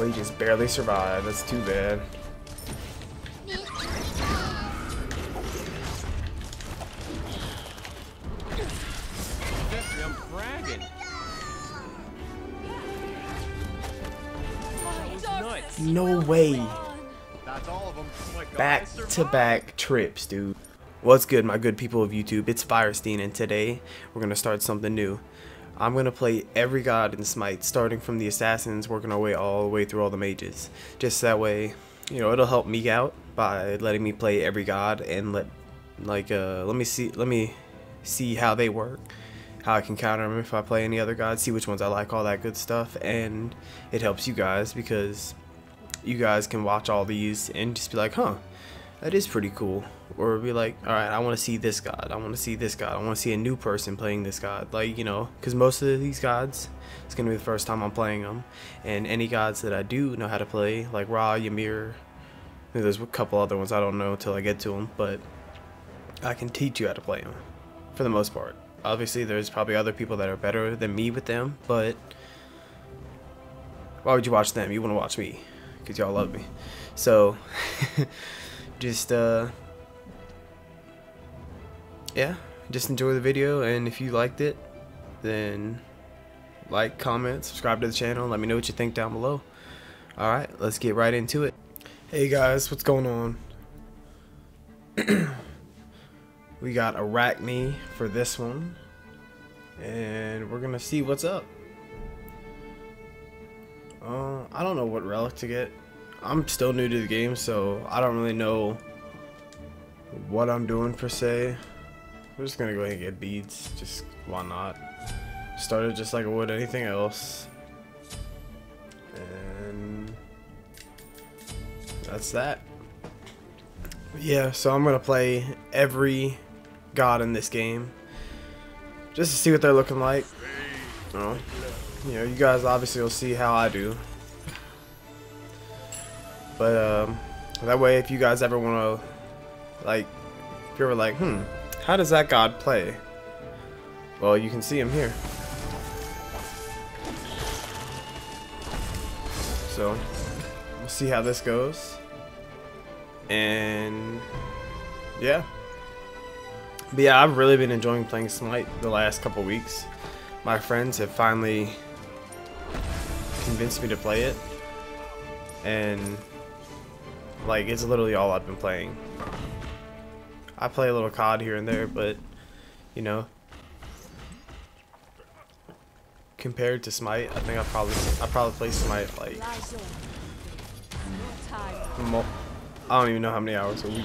Oh, he just barely survived. That's too bad. No way. Back to back trips, dude. What's good, my good people of YouTube? It's Firesteen, and today we're gonna start something new. I'm gonna play every god in Smite, starting from the assassins, working our way all the way through all the mages. Just that way, you know, it'll help me out by letting me play every god and let me see how they work, how I can counter them if I play any other gods, see which ones I like, all that good stuff, and it helps you guys because you guys can watch all these and just be like, huh, that is pretty cool. Or be like, alright, I want to see this god, I want to see this god, I want to see a new person playing this god. Like, you know, because most of these gods, it's going to be the first time I'm playing them. And any gods that I do know how to play, like Ra, Ymir, there's a couple other ones I don't know until I get to them. But I can teach you how to play them, for the most part. Obviously, there's probably other people that are better than me with them, but why would you watch them? You want to watch me. Because y'all love me. So just yeah, just enjoy the video, and if you liked it, then like, comment, subscribe to the channel, let me know what you think down below. Alright, let's get right into it. Hey guys, what's going on? We got Arachne for this one, and we're gonna see what's up. I don't know what relic to get. I'm still new to the game, so I don't really know what I'm doing per se. We're just gonna go ahead and get beads. Just why not? Started just like I would anything else, and that's that. Yeah, so I'm gonna play every god in this game just to see what they're looking like. Oh. You know, you guys obviously will see how I do, but that way, if you guys ever want to, like, if you're ever like, how does that god play? Well, you can see him here. So we'll see how this goes, and yeah, but yeah, I've really been enjoying playing Smite the last couple weeks. My friends have finally convinced me to play it, and like, it's literally all I've been playing. I play a little COD here and there, but you know, compared to Smite, I think I probably play Smite like I don't even know how many hours a week,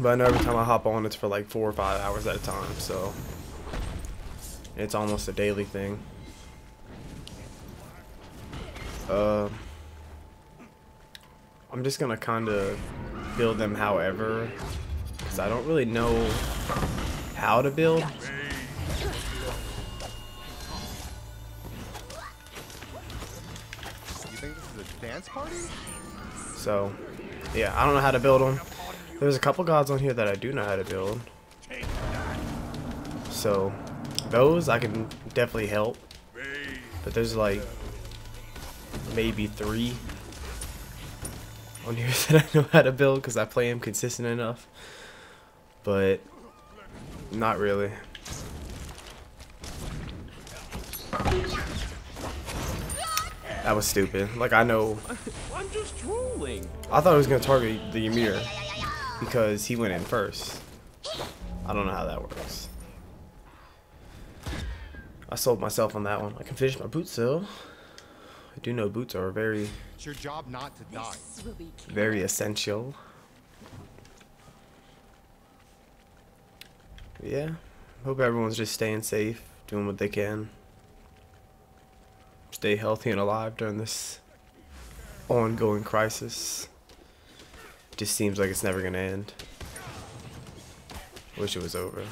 but I know every time I hop on, it's for like 4 or 5 hours at a time, so it's almost a daily thing. I'm just gonna kinda build them however, because I don't really know how to build. So yeah, I don't know how to build them. There's a couple gods on here that I do know how to build, so those I can definitely help, but there's like maybe 3 on here that I know how to build because I play them consistent enough, but not really. That was stupid. Like, I know, I'm just trolling. I thought I was gonna target the Ymir because he went in first. I don't know how that works. I sold myself on that one. I can finish my boots though. I do know boots are very, it's your job not to die. Very essential. Yeah. Hope everyone's just staying safe, doing what they can. Stay healthy and alive during this ongoing crisis. Just seems like it's never gonna end. Wish it was over.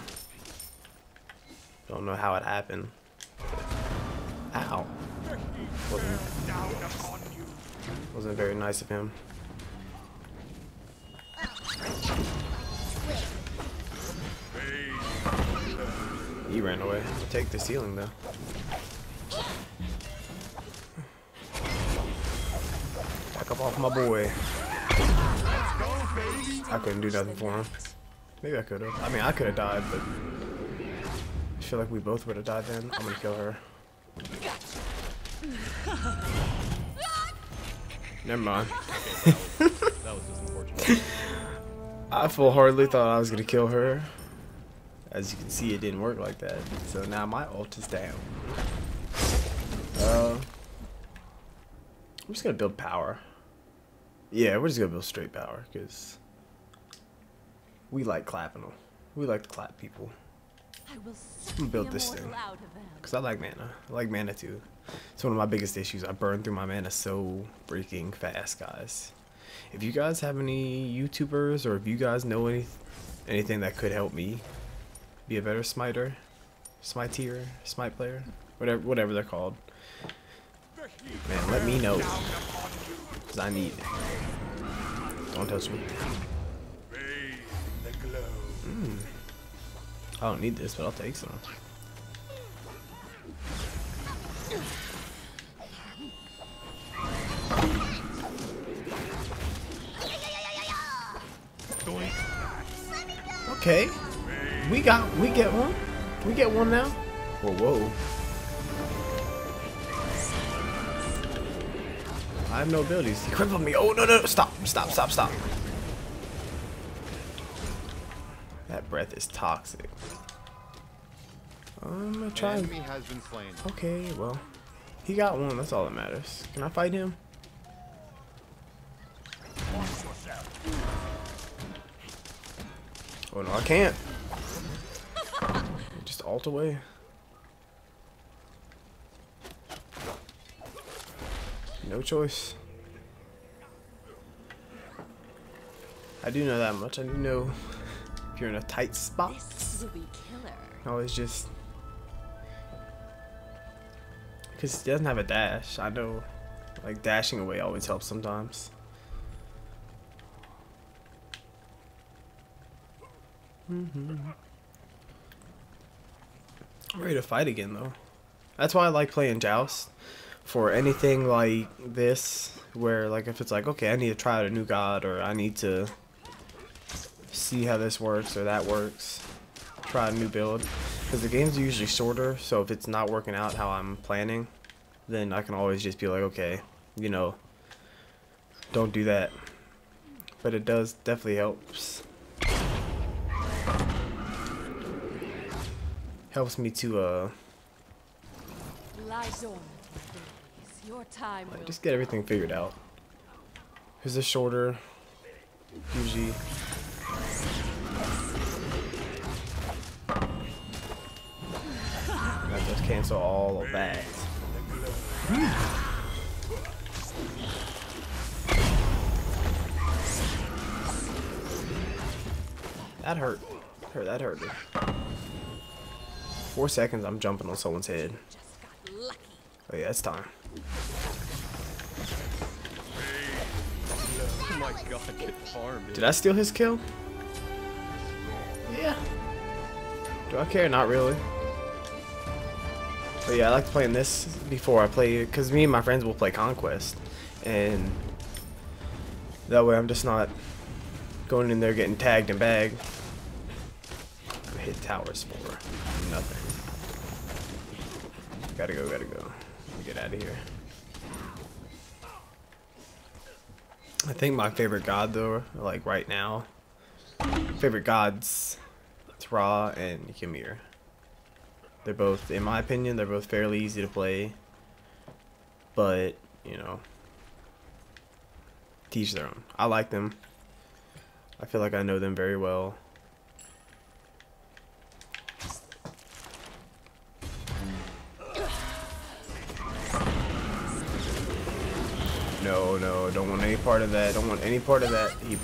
Don't know how it happened. Ow. Wasn't very nice of him. He ran away. Take this healing though. Up off my boy. I couldn't do nothing for him. Maybe I could have. I mean, I could have died, but I feel like we both would have died then. I'm gonna kill her. Never mind. That was just unfortunate. I full-heartedly thought I was gonna kill her. As you can see, it didn't work like that. So now my ult is down. I'm just gonna build power. Yeah, we're just gonna build straight power because we like clapping them. We like to clap people. I'm gonna build this thing because I like mana. I like mana too. It's one of my biggest issues. I burn through my mana so freaking fast, guys. If you guys have any YouTubers or if you guys know anything that could help me be a better smiter, smiteer, smite player, whatever they're called, man, let me know because I need it. Don't touch me. I don't need this, but I'll take some. Okay, we get one. We get one now. Whoa. I have no abilities. He crippled me. Oh no! Stop! That breath is toxic. I'm gonna try. Okay, well, he got one. That's all that matters. Can I fight him? Oh no, I can't. Just ult away. No choice. I do know that much. I do know if you're in a tight spot. Always just because he doesn't have a dash. I know, like dashing away always helps sometimes. I'm ready to fight again though. That's why I like playing Joust for anything like this, where like if it's like, okay, I need to try out a new god, or I need to see how this works or that works, try a new build, because the games are usually shorter. So if it's not working out how I'm planning, then I can always just be like, okay, you know, don't do that. But it does definitely helps. Helps me to like, just get everything figured out. Because they're shorter, usually. I just cancel all of that. That hurt. That hurt me. 4 seconds, I'm jumping on someone's head. Oh yeah, it's time. Oh my God, get farmed. Did I steal his kill? Yeah. Do I care? Not really. But yeah, I like playing this before I play, because me and my friends will play Conquest, and that way I'm just not going in there getting tagged and bagged. I hit towers for nothing. Gotta go. Get out of here. I think my favorite god though, like right now, favorite gods, it's Ra and Ymir. They're both, in my opinion, they're both fairly easy to play, but you know, teach their own. I like them. I feel like I know them very well. No, don't want any part of that. Don't want any part of that. You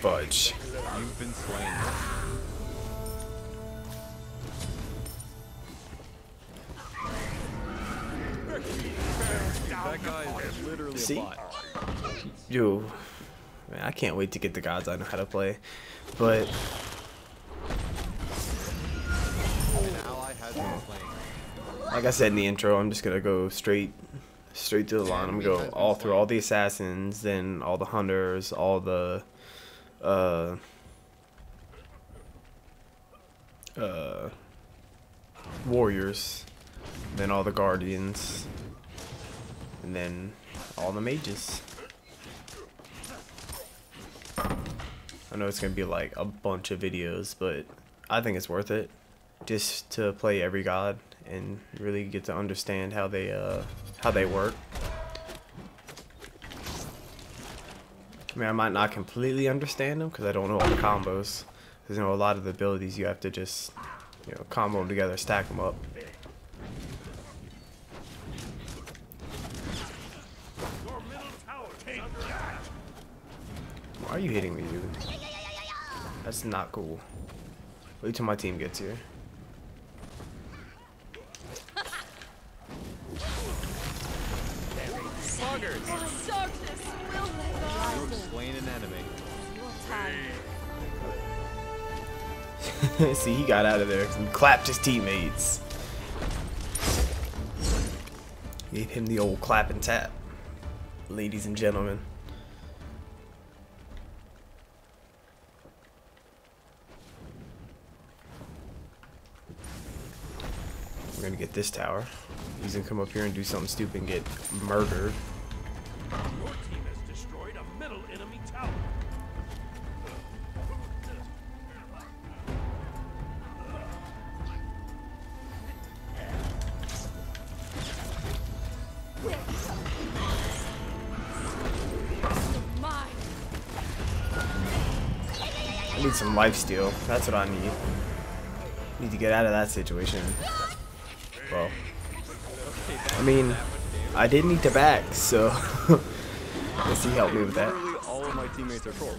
fudge. You've been slain. That guy is literally a bot. Yo, man, I can't wait to get the gods I know how to play. But like I said in the intro, I'm just gonna go straight. straight through the line. I'm gonna go all through all the assassins, then all the hunters, all the warriors, then all the guardians, and then all the mages. I know it's gonna be like a bunch of videos, but I think it's worth it just to play every god and really get to understand how they work. I mean, I might not completely understand them because I don't know all the combos. Because, you know, a lot of the abilities you have to just, you know, combo them together, stack them up. Why are you hitting me, dude? That's not cool. Wait till my team gets here. See, he got out of there and clapped his teammates. Gave him the old clap and tap, ladies and gentlemen. We're gonna get this tower. He's gonna come up here and do something stupid and get murdered. Your team has destroyed a middle enemy tower. I need some lifesteal. That's what I need. Need to get out of that situation. Well, I mean, I did need to back, so let's see, help me with that. All of my teammates are cold.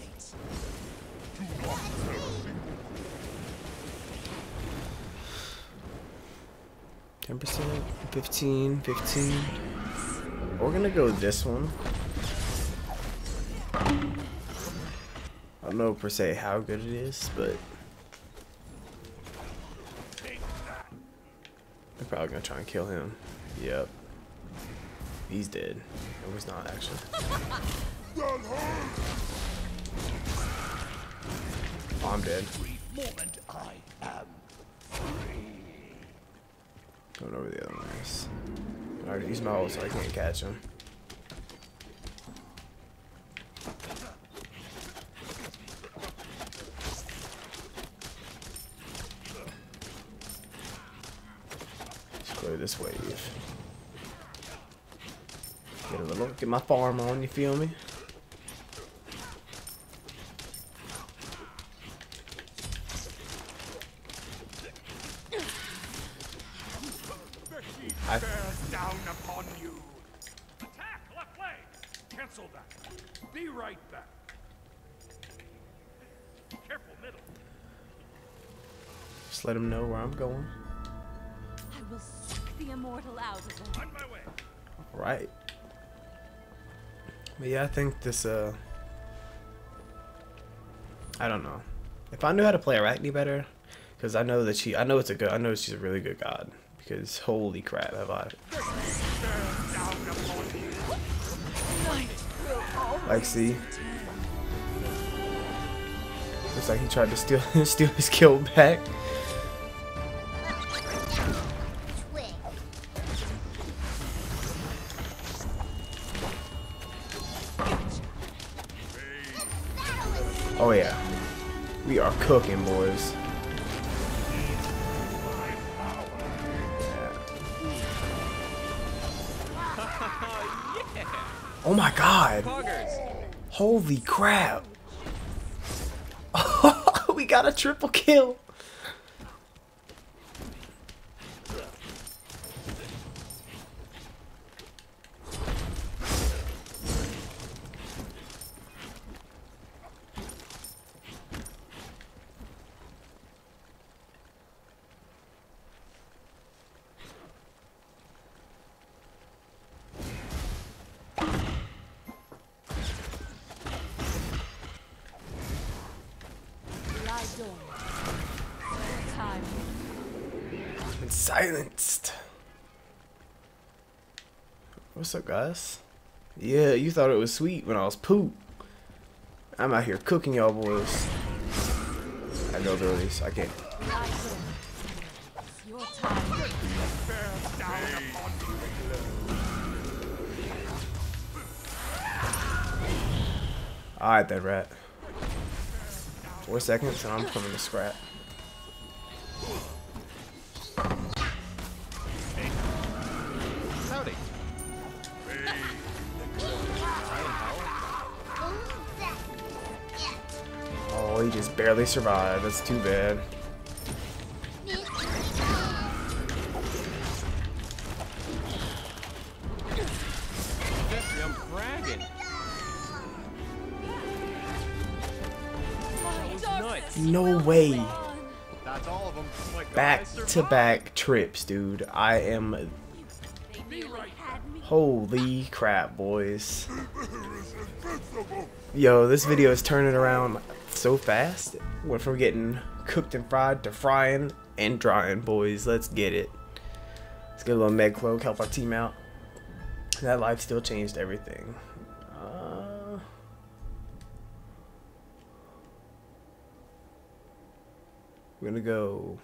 %, 15, 15. We're gonna go this one. I don't know per se how good it is, but they're probably gonna try and kill him. Yep. He's dead. It was not, actually. Oh, I'm dead. Going over the other one. I already used my ult, so I can't catch him. Let's clear this wave. Get a little, get my farm on, you feel me? Down upon you. Attack left leg. Cancel that. Be right back. Careful middle. Just let him know where I'm going. I will suck the immortal out of him. On my way. All right. But yeah, I think this, I don't know. If I knew how to play Arachne better, because I know that she, I know she's a really good god. Because holy crap, have I. Like, see? Looks like he tried to steal his kill back. Oh yeah, we are cooking, boys. Yeah. Oh my god! Holy crap! We got a triple kill. What's up, guys? Yeah, you thought it was sweet when I was poop. I'm out here cooking y'all boys. I know there is. I can't. Alright, that rat. 4 seconds and I'm coming to scrap. Oh, he just barely survived. That's too bad. No way. Back-to-back trips, dude. I am... Holy crap, boys. Yo, this video is turning around so fast. Went from getting cooked and fried to frying and drying, boys. Let's get it. Let's get a little med cloak, help our team out. That life still changed everything. We're gonna go.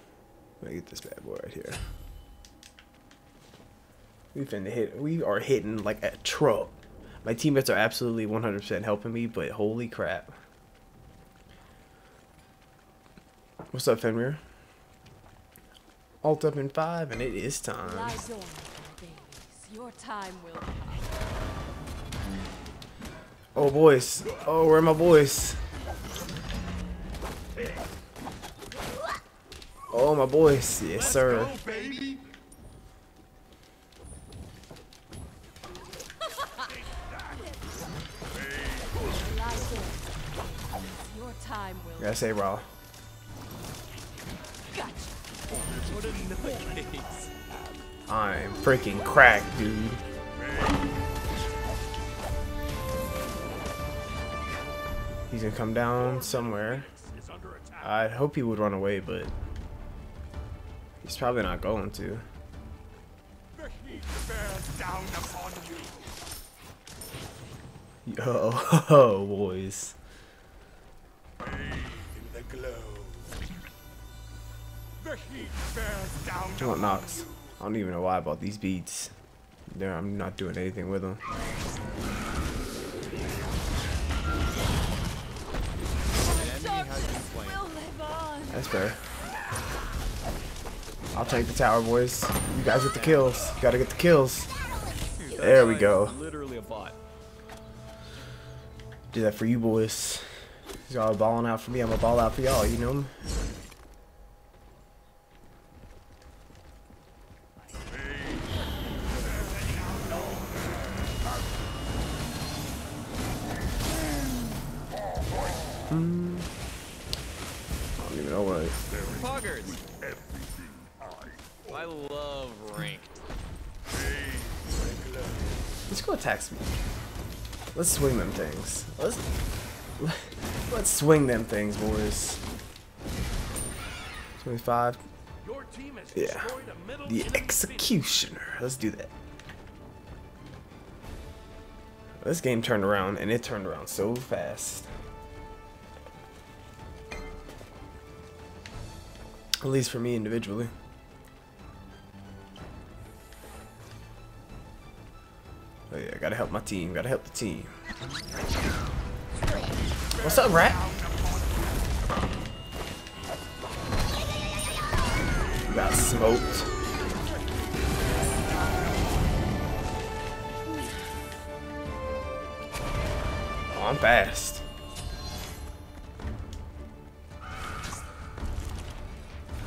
I'm gonna get this bad boy right here. We are hitting like a truck. My teammates are absolutely 100% helping me, but holy crap. What's up, Fenrir? Alt up in 5, and it is time. Rise on, babies. Your time will come. Oh, boys. Oh, where are my boys? Oh, my boys. Yes, sir. Let's go, baby. Your time will. Gotta say, Ra. Gotcha. I'm freaking cracked, dude. He's gonna come down somewhere. I hope he would run away, but... He's probably not going to. Yo, oh, boys. Bathe in the glow. The heat bears down. I want Nox. I don't even know why I bought these beads. I'm not doing anything with them. That's fair. I'll take the tower, boys. You guys get the kills. You gotta get the kills. There we go. Do that for you, boys. Y'all are balling out for me. I'm gonna ball out for y'all. You know me? I don't even know what. Poggers. I love ranked. Let's go attack Smite. Let's swing them things. Let's swing them things, boys. 25. Yeah. The executioner. Let's do that. This game turned around, and it turned around so fast. At least for me individually. Oh yeah, gotta help my team, gotta help the team. What's up, rat? Got smoked. Oh, I'm fast. I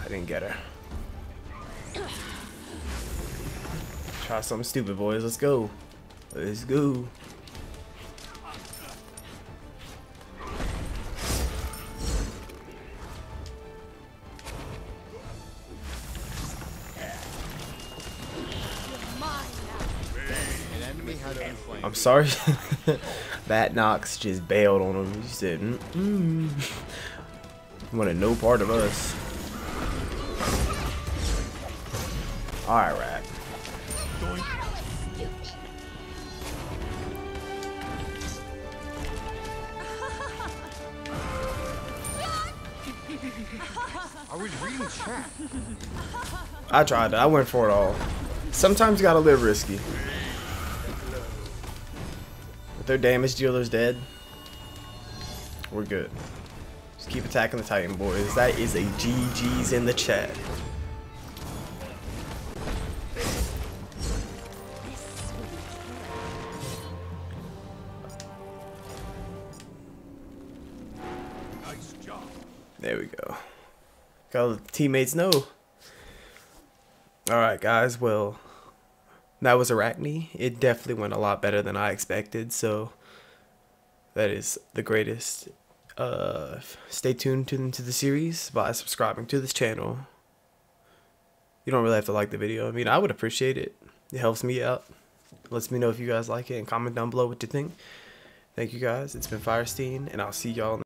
didn't get her. Try something stupid, boys, let's go. Let's go. I'm sorry. That Nox just bailed on him. He said, "You wanted no part of us." All right. I was reading chat. I tried to. I went for it all. Sometimes you gotta live risky. If their damage dealer's dead, we're good. Just keep attacking the Titan, boys. That is a GG's in the chat. Nice job. There we go. Gotta let the teammates know. Alright guys, well, that was Arachne. It definitely went a lot better than I expected, so that is the greatest. Stay tuned to the series by subscribing to this channel. You don't really have to like the video. I mean, I would appreciate it. It helps me out. It lets me know if you guys like it, and comment down below what you think. Thank you guys. It's been Firesteen, and I'll see y'all in the